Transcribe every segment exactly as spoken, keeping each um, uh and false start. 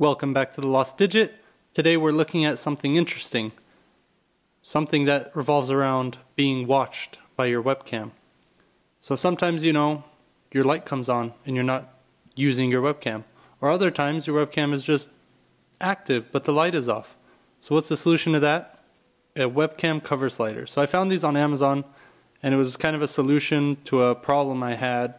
Welcome back to The Lost Digit. Today we're looking at something interesting, something that revolves around being watched by your webcam. So sometimes, you know, your light comes on and you're not using your webcam, or other times your webcam is just active but the light is off. So what's the solution to that? A webcam cover slider. So I found these on Amazon, and it was kind of a solution to a problem I had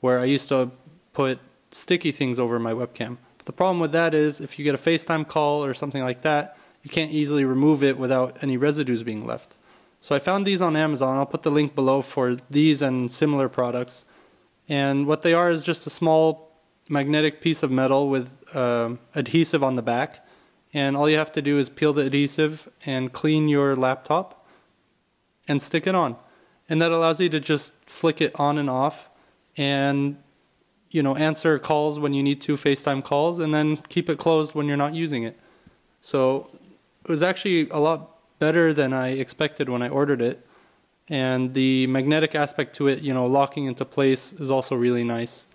where I used to put sticky things over my webcam. The problem with that is if you get a FaceTime call or something like that, you can't easily remove it without any residues being left. So I found these on Amazon. I'll put the link below for these and similar products. And what they are is just a small magnetic piece of metal with uh, adhesive on the back. And all you have to do is peel the adhesive and clean your laptop and stick it on. And that allows you to just flick it on and off and you know, answer calls when you need to, FaceTime calls, and then keep it closed when you're not using it. So it was actually a lot better than I expected when I ordered it. And the magnetic aspect to it, you know, locking into place is also really nice.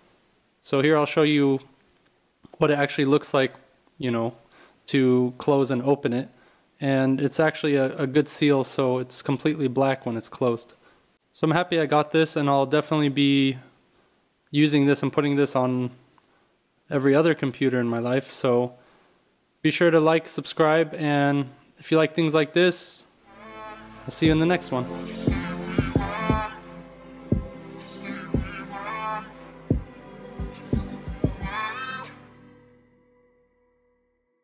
So here I'll show you what it actually looks like, you know, to close and open it. And it's actually a, a good seal, so it's completely black when it's closed. So I'm happy I got this, and I'll definitely be using this and putting this on every other computer in my life. So be sure to like, subscribe, and if you like things like this, I'll see you in the next one.